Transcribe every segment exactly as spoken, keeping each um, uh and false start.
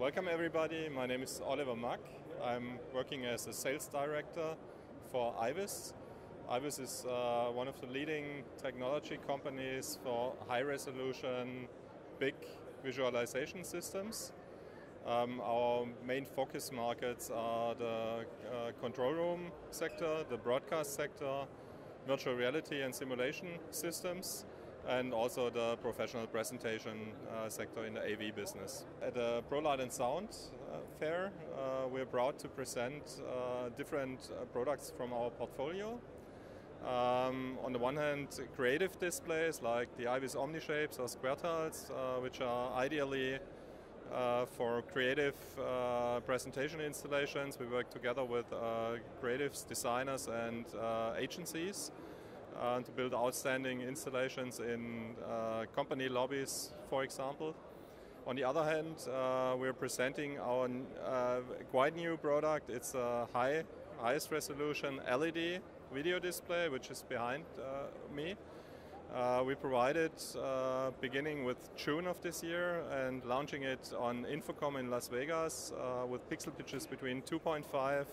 Welcome everybody, my name is Oliver Mack. I'm working as a sales director for IBIS. IBIS is uh, one of the leading technology companies for high-resolution, big visualization systems. Um, our main focus markets are the uh, control room sector, the broadcast sector, virtual reality and simulation systems, and also the professional presentation uh, sector in the A V business. At the ProLight and Sound uh, fair, uh, we're proud to present uh, different uh, products from our portfolio. Um, on the one hand, creative displays like the IBIS Omnishapes or SquareTiles, uh, which are ideally uh, for creative uh, presentation installations. We work together with uh, creatives, designers and uh, agencies Uh, to build outstanding installations in uh, company lobbies, for example. On the other hand, uh, we're presenting our uh, quite new product. It's a high, highest resolution L E D video display, which is behind uh, me. Uh, we provided uh, beginning with June of this year and launching it on InfoComm in Las Vegas uh, with pixel pitches between two point five,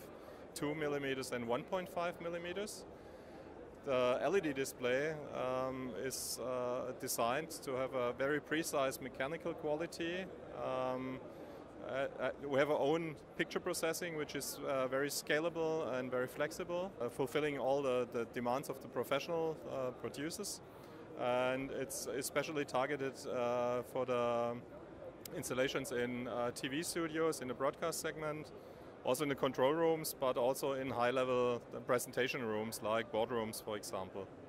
two millimeters and one point five millimeters. The L E D display um, is uh, designed to have a very precise mechanical quality. Um, uh, we have our own picture processing, which is uh, very scalable and very flexible, uh, fulfilling all the, the demands of the professional uh, producers. And it's especially targeted uh, for the installations in uh, T V studios, in the broadcast segment, also in the control rooms, but also in high-level presentation rooms like boardrooms, for example.